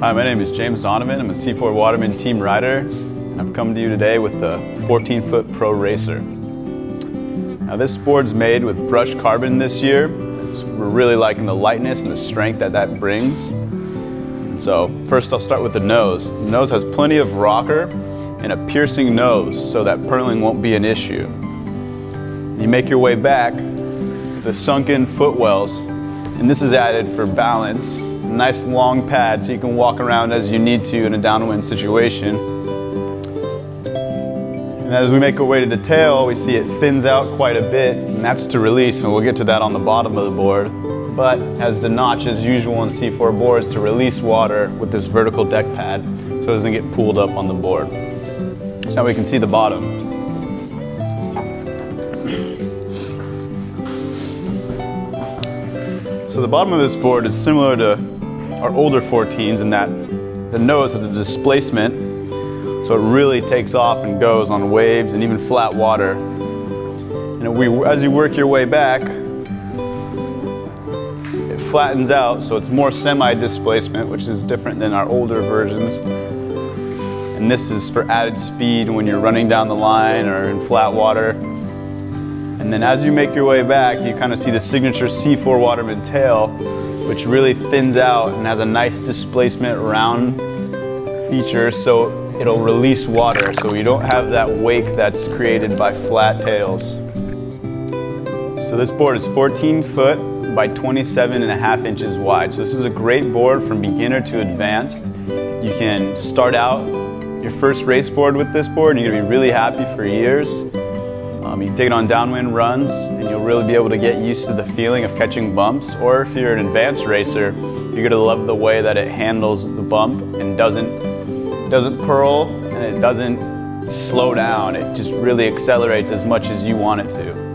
Hi, my name is James Donovan. I'm a C4 Waterman team rider, and I'm coming to you today with the 14-foot Pro Racer. Now this board's made with brushed carbon this year. We're really liking the lightness and the strength that brings. And so first I'll start with the nose. The nose has plenty of rocker and a piercing nose so that purling won't be an issue. You make your way back to the sunken footwells, and this is added for balance. A nice long pad so you can walk around as you need to in a downwind situation. And as we make our way to the tail, we see it thins out quite a bit, and that's to release, and we'll get to that on the bottom of the board. But has the notch as usual on C4 boards to release water with this vertical deck pad so it doesn't get pooled up on the board. So now we can see the bottom. So the bottom of this board is similar to our older 14s in that the nose has a displacement, so it really takes off and goes on waves and even flat water. And as you work your way back, it flattens out, so it's more semi-displacement, which is different than our older versions. And this is for added speed when you're running down the line or in flat water. And then as you make your way back, you kind of see the signature C4 Waterman tail, which really thins out and has a nice displacement round feature, so it'll release water, so you don't have that wake that's created by flat tails. So this board is 14 foot by 27.5 inches wide. So this is a great board from beginner to advanced. You can start out your first race board with this board, and you're gonna be really happy for years. You can take it on downwind runs, and you'll really be able to get used to the feeling of catching bumps. Or if you're an advanced racer, you're going to love the way that it handles the bump and doesn't purl, and it doesn't slow down. It just really accelerates as much as you want it to.